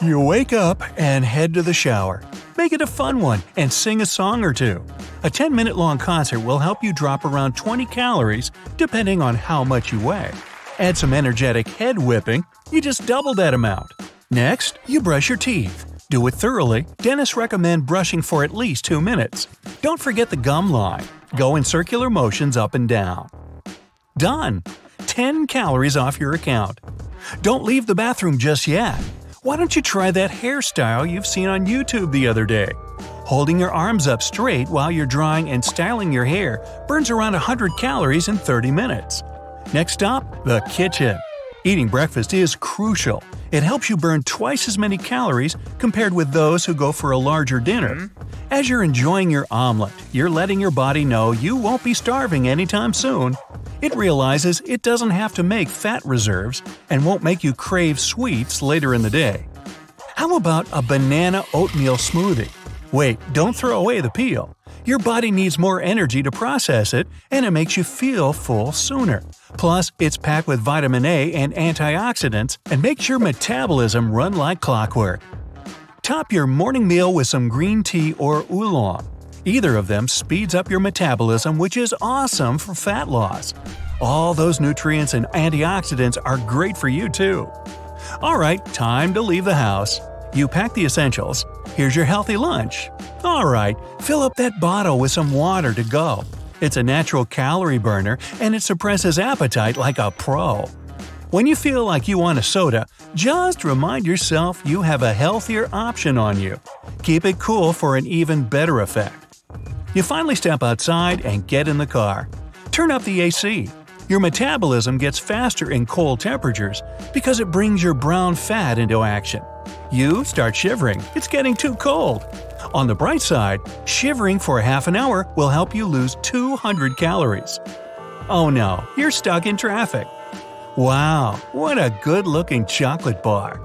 You wake up and head to the shower. Make it a fun one and sing a song or two. A 10-minute long concert will help you drop around 20 calories depending on how much you weigh. Add some energetic head whipping, you just double that amount. Next, you brush your teeth. Do it thoroughly. Dentists recommend brushing for at least 2 minutes. Don't forget the gum line. Go in circular motions up and down. Done! 10 calories off your account. Don't leave the bathroom just yet. Why don't you try that hairstyle you've seen on YouTube the other day? Holding your arms up straight while you're drying and styling your hair burns around 100 calories in 30 minutes. Next stop, the kitchen. Eating breakfast is crucial. It helps you burn twice as many calories compared with those who go for a larger dinner. As you're enjoying your omelet, you're letting your body know you won't be starving anytime soon. It realizes it doesn't have to make fat reserves and won't make you crave sweets later in the day. How about a banana oatmeal smoothie? Wait, don't throw away the peel. Your body needs more energy to process it, and it makes you feel full sooner. Plus, it's packed with vitamin A and antioxidants and makes your metabolism run like clockwork. Top your morning meal with some green tea or oolong. Either of them speeds up your metabolism, which is awesome for fat loss. All those nutrients and antioxidants are great for you too. Alright, time to leave the house. You pack the essentials. Here's your healthy lunch. Alright, fill up that bottle with some water to go. It's a natural calorie burner and it suppresses appetite like a pro. When you feel like you want a soda, just remind yourself you have a healthier option on you. Keep it cool for an even better effect. You finally step outside and get in the car. Turn up the AC. Your metabolism gets faster in cold temperatures because it brings your brown fat into action. You start shivering. It's getting too cold. On the bright side, shivering for half an hour will help you lose 200 calories. Oh no, you're stuck in traffic. Wow, what a good-looking chocolate bar.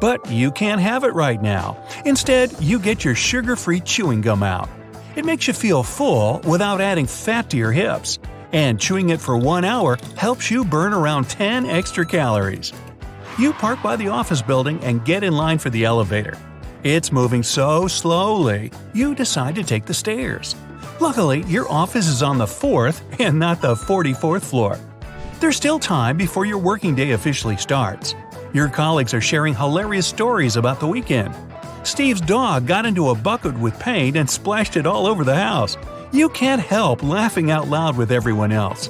But you can't have it right now. Instead, you get your sugar-free chewing gum out. It makes you feel full without adding fat to your hips. And chewing it for 1 hour helps you burn around 10 extra calories. You park by the office building and get in line for the elevator. It's moving so slowly, you decide to take the stairs. Luckily, your office is on the 4th and not the 44th floor. There's still time before your working day officially starts. Your colleagues are sharing hilarious stories about the weekend. Steve's dog got into a bucket with paint and splashed it all over the house. You can't help laughing out loud with everyone else.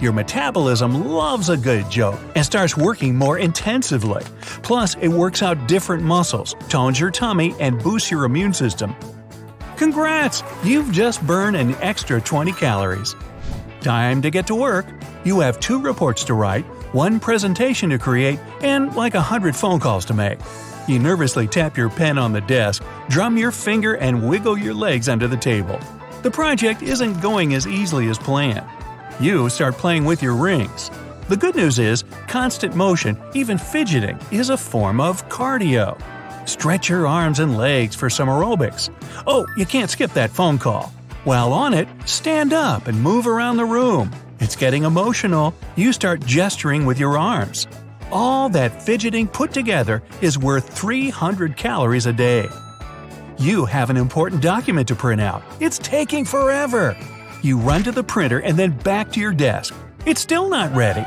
Your metabolism loves a good joke and starts working more intensively. Plus, it works out different muscles, tones your tummy, and boosts your immune system. Congrats! You've just burned an extra 20 calories. Time to get to work. You have 2 reports to write, 1 presentation to create, and like 100 phone calls to make. You nervously tap your pen on the desk, drum your finger, and wiggle your legs under the table. The project isn't going as easily as planned. You start playing with your rings. The good news is, constant motion, even fidgeting, is a form of cardio. Stretch your arms and legs for some aerobics. Oh, you can't skip that phone call. While on it, stand up and move around the room. It's getting emotional. You start gesturing with your arms. All that fidgeting put together is worth 300 calories a day. You have an important document to print out. It's taking forever. You run to the printer and then back to your desk. It's still not ready.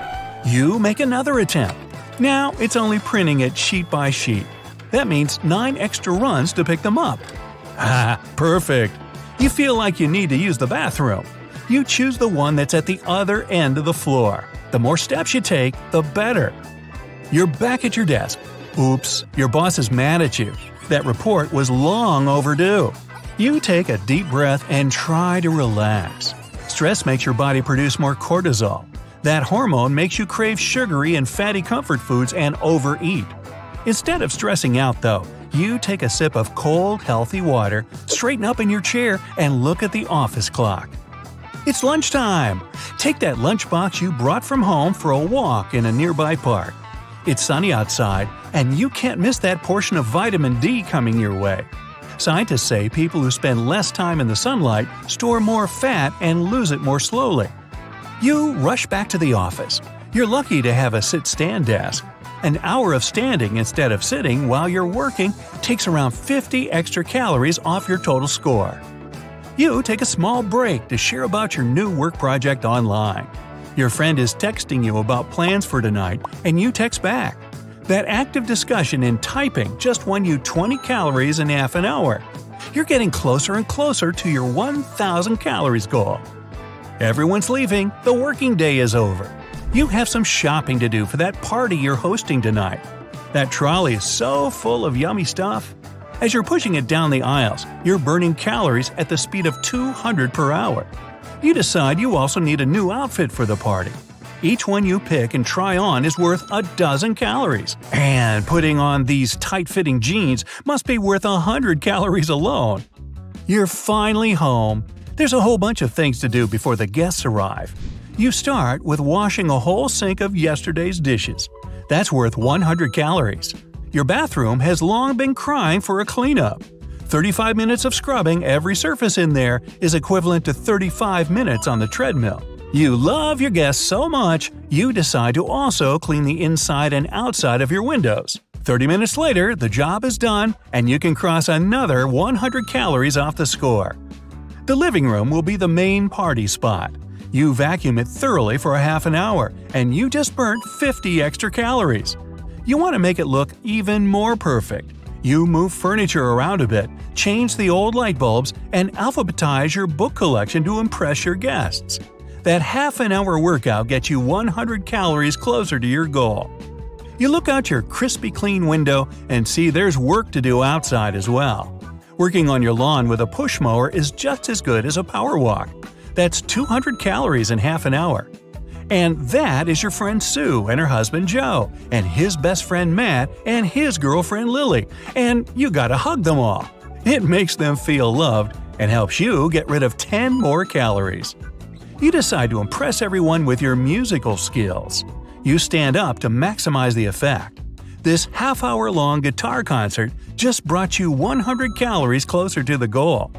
You make another attempt. Now it's only printing it sheet by sheet. That means 9 extra runs to pick them up. Ah, perfect. You feel like you need to use the bathroom. You choose the one that's at the other end of the floor. The more steps you take, the better. You're back at your desk. Oops, your boss is mad at you. That report was long overdue. You take a deep breath and try to relax. Stress makes your body produce more cortisol. That hormone makes you crave sugary and fatty comfort foods and overeat. Instead of stressing out, though, you take a sip of cold, healthy water, straighten up in your chair, and look at the office clock. It's lunchtime! Take that lunchbox you brought from home for a walk in a nearby park. It's sunny outside, and you can't miss that portion of vitamin D coming your way. Scientists say people who spend less time in the sunlight store more fat and lose it more slowly. You rush back to the office. You're lucky to have a sit-stand desk. An hour of standing instead of sitting while you're working takes around 50 extra calories off your total score. You take a small break to share about your new work project online. Your friend is texting you about plans for tonight, and you text back. That active discussion in typing just won you 20 calories in half an hour. You're getting closer and closer to your 1,000 calories goal. Everyone's leaving, the working day is over. You have some shopping to do for that party you're hosting tonight. That trolley is so full of yummy stuff. As you're pushing it down the aisles, you're burning calories at the speed of 200 per hour. You decide you also need a new outfit for the party. Each one you pick and try on is worth 12 calories. And putting on these tight-fitting jeans must be worth 100 calories alone. You're finally home. There's a whole bunch of things to do before the guests arrive. You start with washing a whole sink of yesterday's dishes. That's worth 100 calories. Your bathroom has long been crying for a cleanup. 35 minutes of scrubbing every surface in there is equivalent to 35 minutes on the treadmill. You love your guests so much, you decide to also clean the inside and outside of your windows. 30 minutes later, the job is done, and you can cross another 100 calories off the score. The living room will be the main party spot. You vacuum it thoroughly for a half an hour, and you just burnt 50 extra calories. You want to make it look even more perfect. You move furniture around a bit, change the old light bulbs, and alphabetize your book collection to impress your guests. That half an hour workout gets you 100 calories closer to your goal. You look out your crispy clean window and see there's work to do outside as well. Working on your lawn with a push mower is just as good as a power walk. That's 200 calories in half an hour. And that is your friend Sue and her husband Joe, and his best friend Matt and his girlfriend Lily, and you gotta hug them all. It makes them feel loved and helps you get rid of 10 more calories. You decide to impress everyone with your musical skills. You stand up to maximize the effect. This half-hour-long guitar concert just brought you 100 calories closer to the goal.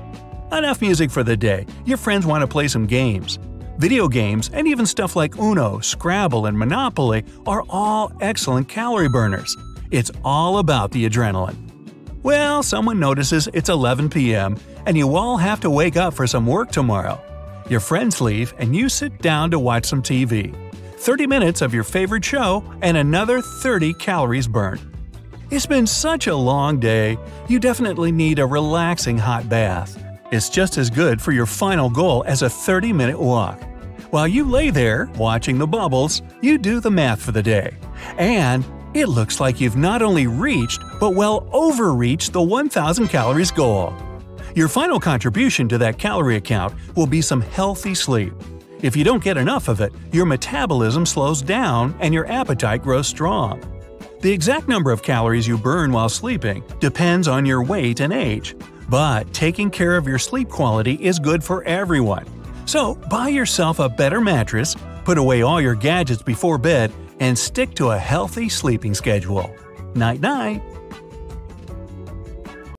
Enough music for the day. Your friends want to play some games. Video games and even stuff like Uno, Scrabble, and Monopoly are all excellent calorie burners. It's all about the adrenaline. Well, someone notices it's 11 p.m. and you all have to wake up for some work tomorrow. Your friends leave and you sit down to watch some TV. 30 minutes of your favorite show and another 30 calories burned. It's been such a long day, you definitely need a relaxing hot bath. It's just as good for your final goal as a 30-minute walk. While you lay there, watching the bubbles, you do the math for the day. And it looks like you've not only reached, but well overreached the 1,000 calories goal. Your final contribution to that calorie account will be some healthy sleep. If you don't get enough of it, your metabolism slows down and your appetite grows strong. The exact number of calories you burn while sleeping depends on your weight and age. But taking care of your sleep quality is good for everyone. So buy yourself a better mattress, put away all your gadgets before bed, and stick to a healthy sleeping schedule. Night-night!